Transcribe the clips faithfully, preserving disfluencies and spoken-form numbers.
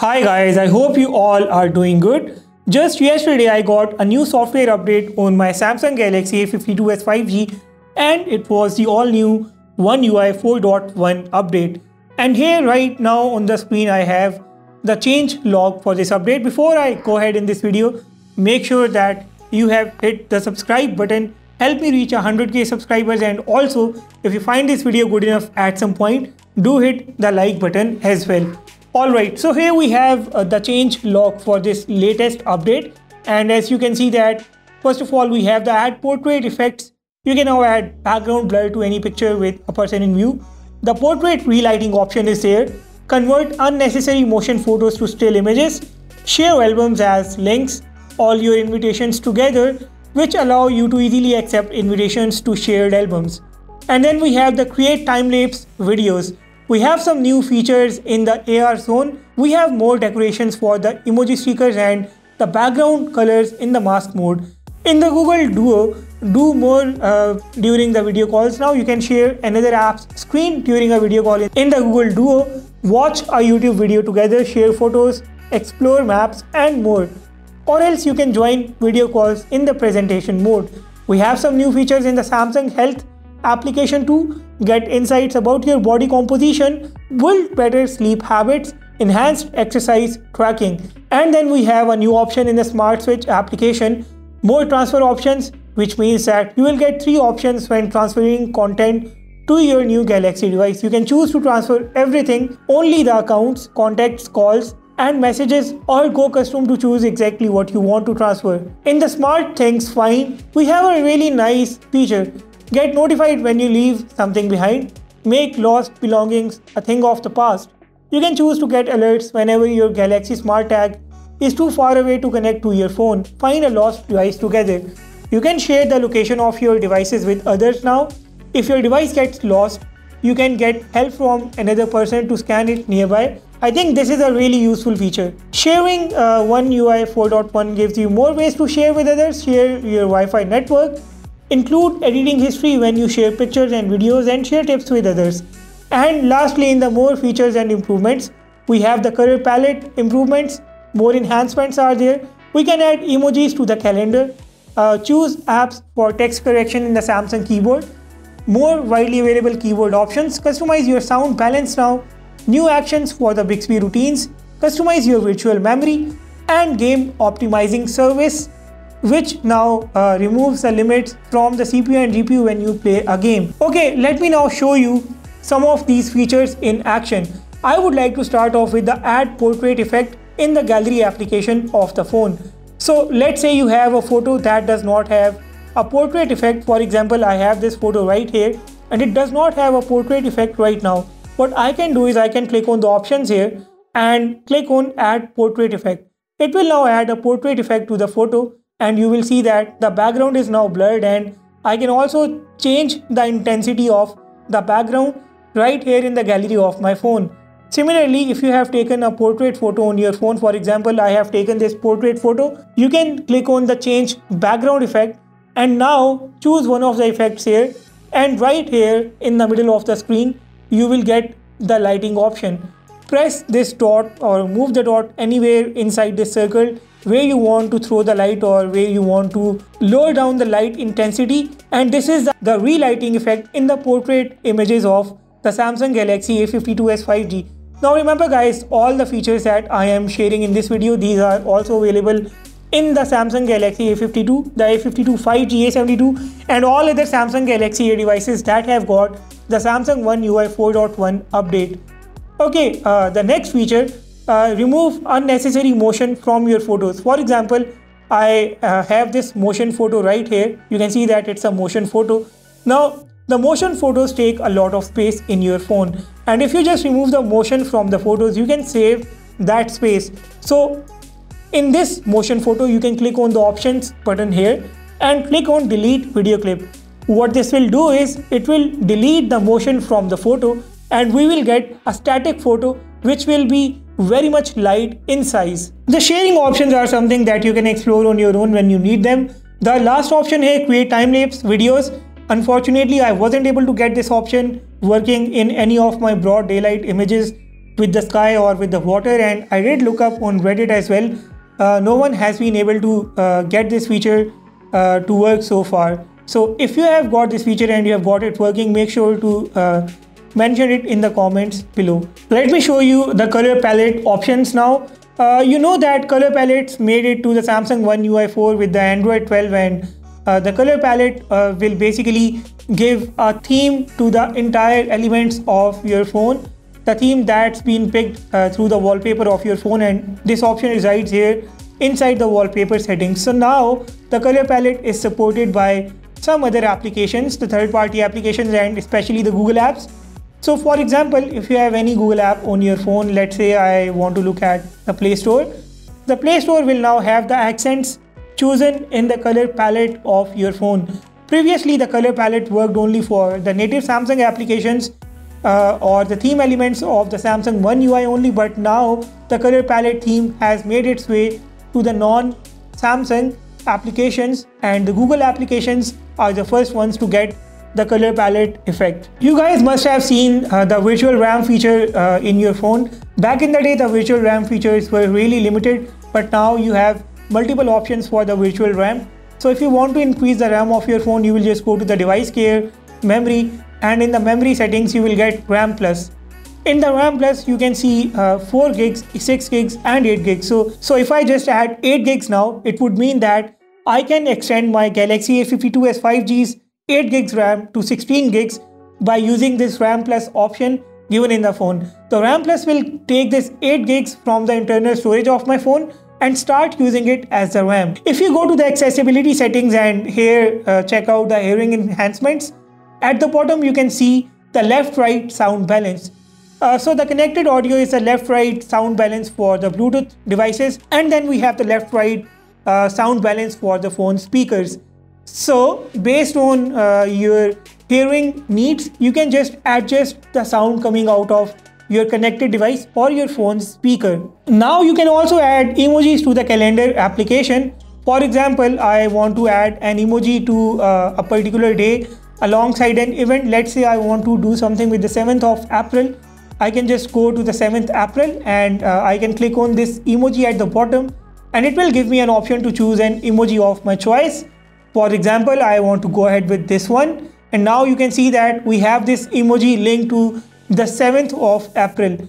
Hi guys, I hope you all are doing good. Just yesterday I got a new software update on my Samsung Galaxy A fifty-two s five G and it was the all new One U I four point one update. And here right now on the screen I have the change log for this update. Before I go ahead in this video, make sure that you have hit the subscribe button. Help me reach one hundred K subscribers, and also if you find this video good enough at some point, do hit the like button as well. Alright, so here we have uh, the change log for this latest update, and as you can see that first of all we have the add portrait effects. You can now add background blur to any picture with a person in view. The portrait relighting option is there. Convert unnecessary motion photos to still images. Share albums as links, all your invitations together, which allow you to easily accept invitations to shared albums. And then we have the create time-lapse videos. We have some new features in the A R zone. We have more decorations for the emoji stickers and the background colors in the mask mode. In the Google Duo, do more uh, during the video calls. Now you can share another app's screen during a video call. In the Google Duo, watch a YouTube video together, share photos, explore maps and more. Or else you can join video calls in the presentation mode. We have some new features in the Samsung Health application to get insights about your body composition, build better sleep habits, enhanced exercise tracking. And then we have a new option in the Smart Switch application, more transfer options, which means that you will get three options when transferring content to your new Galaxy device. You can choose to transfer everything, only the accounts, contacts, calls and messages, or go custom to choose exactly what you want to transfer. In the Smart Things Find, we have a really nice feature. Get notified when you leave something behind. Make lost belongings a thing of the past. You can choose to get alerts whenever your Galaxy Smart Tag is too far away to connect to your phone. Find a lost device together. You can share the location of your devices with others now. If your device gets lost, you can get help from another person to scan it nearby. I think this is a really useful feature. Sharing uh, One U I four point one gives you more ways to share with others. Share your Wi-Fi network. Include editing history when you share pictures and videos, and share tips with others. And lastly, in the more features and improvements, we have the color palette improvements. More enhancements are there. We can add emojis to the calendar. Uh, choose apps for text correction in the Samsung keyboard. More widely available keyboard options. Customize your sound balance now. New actions for the Bixby routines. Customize your virtual memory. And Game Optimizing Service, which now uh, removes the limits from the C P U and G P U when you play a game. Okay, let me now show you some of these features in action. I would like to start off with the add portrait effect in the gallery application of the phone. So let's say you have a photo that does not have a portrait effect. For example, I have this photo right here and it does not have a portrait effect right now. What I can do is I can click on the options here and click on add portrait effect. It will now add a portrait effect to the photo. And you will see that the background is now blurred, and I can also change the intensity of the background right here in the gallery of my phone. Similarly, if you have taken a portrait photo on your phone, for example, I have taken this portrait photo, you can click on the change background effect and now choose one of the effects here, and right here in the middle of the screen, you will get the lighting option. Press this dot or move the dot anywhere inside this circle where you want to throw the light or where you want to lower down the light intensity, and this is the relighting effect in the portrait images of the Samsung Galaxy A fifty-two s five G. Now remember guys, all the features that I am sharing in this video, these are also available in the Samsung Galaxy A fifty-two, the A fifty-two five G, A seventy-two and all other Samsung Galaxy A devices that have got the Samsung One U I four point one update. Okay, uh, the next feature, Uh, remove unnecessary motion from your photos. For example, I uh, have this motion photo right here. You can see that it's a motion photo. Now, the motion photos take a lot of space in your phone. And if you just remove the motion from the photos, you can save that space. So in this motion photo, you can click on the options button here and click on delete video clip. What this will do is it will delete the motion from the photo, and we will get a static photo which will be very much light in size. The sharing options are something that you can explore on your own when you need them. The last option here, create time-lapse videos. Unfortunately, I wasn't able to get this option working in any of my broad daylight images with the sky or with the water, and I did look up on Reddit as well. Uh, no one has been able to uh, get this feature uh, to work so far. So if you have got this feature and you have got it working, make sure to uh, mention it in the comments below. Let me show you the color palette options now. Uh, you know that color palettes made it to the Samsung One U I four with the Android twelve, and uh, the color palette uh, will basically give a theme to the entire elements of your phone. The theme that's been picked uh, through the wallpaper of your phone, and this option resides here inside the wallpaper settings. So now the color palette is supported by some other applications, the third-party applications, and especially the Google apps. So for example, if you have any Google app on your phone, let's say I want to look at the Play Store. The Play Store will now have the accents chosen in the color palette of your phone. Previously, the color palette worked only for the native Samsung applications uh, or the theme elements of the Samsung One U I only, but now the color palette theme has made its way to the non-Samsung applications, and the Google applications are the first ones to get the color palette effect. You guys must have seen uh, the virtual RAM feature uh, in your phone. Back in the day, the virtual RAM features were really limited, but now you have multiple options for the virtual RAM. So if you want to increase the RAM of your phone, you will just go to the device care, memory, and in the memory settings you will get RAM Plus. In the RAM Plus you can see uh, four gigs, six gigs, and eight gigs. So, so if I just add eight gigs now, it would mean that I can extend my Galaxy A fifty-two S five G's eight gigs RAM to sixteen gigs by using this RAM Plus option given in the phone. The RAM Plus will take this eight gigs from the internal storage of my phone and start using it as the RAM. If you go to the accessibility settings and here uh, check out the hearing enhancements, at the bottom you can see the left-right sound balance. Uh, so the connected audio is the left-right sound balance for the Bluetooth devices, and then we have the left-right uh, sound balance for the phone speakers. So based on uh, your hearing needs, you can just adjust the sound coming out of your connected device or your phone's speaker. Now you can also add emojis to the calendar application. For example, I want to add an emoji to uh, a particular day alongside an event. Let's say I want to do something with the seventh of April. I can just go to the seventh April and uh, I can click on this emoji at the bottom, and it will give me an option to choose an emoji of my choice. For example, I want to go ahead with this one, and now you can see that we have this emoji linked to the seventh of April.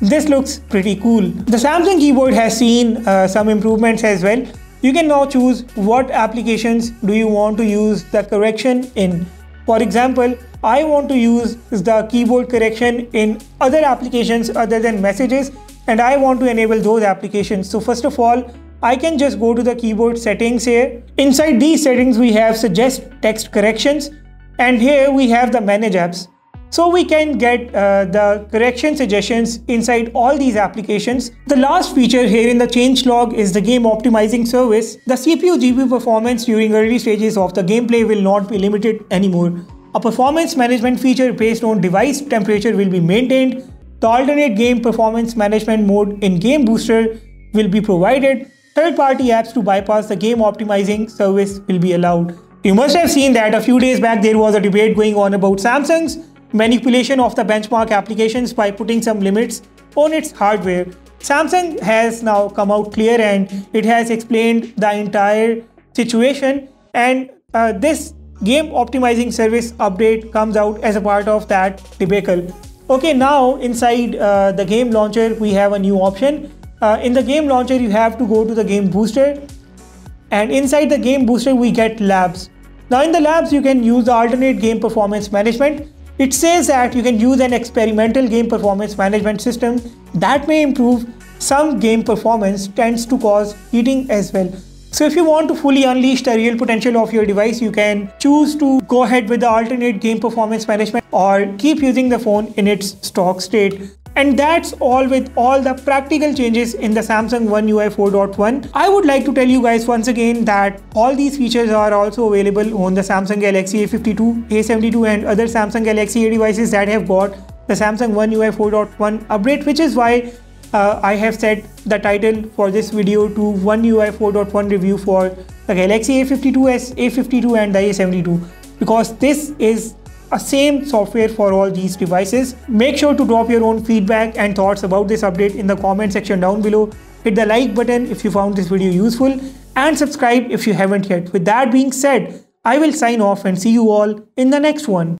This looks pretty cool. The Samsung keyboard has seen uh, some improvements as well. You can now choose what applications do you want to use the correction in. For example, I want to use the keyboard correction in other applications other than messages, and I want to enable those applications. So first of all, I can just go to the keyboard settings here. Inside these settings we have suggest text corrections, and here we have the manage apps. So we can get uh, the correction suggestions inside all these applications. The last feature here in the changelog is the Game Optimizing Service. The C P U G P U performance during early stages of the gameplay will not be limited anymore. A performance management feature based on device temperature will be maintained. The alternate game performance management mode in Game Booster will be provided. Third-party apps to bypass the Game Optimizing Service will be allowed. You must have seen that a few days back there was a debate going on about Samsung's manipulation of the benchmark applications by putting some limits on its hardware. Samsung has now come out clear, and it has explained the entire situation, and uh, this Game Optimizing Service update comes out as a part of that debacle. Okay, now inside uh, the game launcher we have a new option. Uh, in the game launcher you have to go to the Game Booster, and inside the Game Booster we get labs. Now in the labs you can use the alternate game performance management. It says that you can use an experimental game performance management system that may improve some game performance, tends to cause heating as well. So if you want to fully unleash the real potential of your device, you can choose to go ahead with the alternate game performance management or keep using the phone in its stock state. And that's all with all the practical changes in the Samsung One U I four point one. I would like to tell you guys once again that all these features are also available on the Samsung Galaxy A fifty-two, A seventy-two, and other Samsung Galaxy A devices that have got the Samsung One U I four point one update, which is why uh, I have set the title for this video to One U I four point one review for the Galaxy A fifty-two S, A fifty-two, and the A seventy-two, because this is a same software for all these devices. Make sure to drop your own feedback and thoughts about this update in the comment section down below. Hit the like button if you found this video useful and subscribe if you haven't yet. With that being said, I will sign off and see you all in the next one.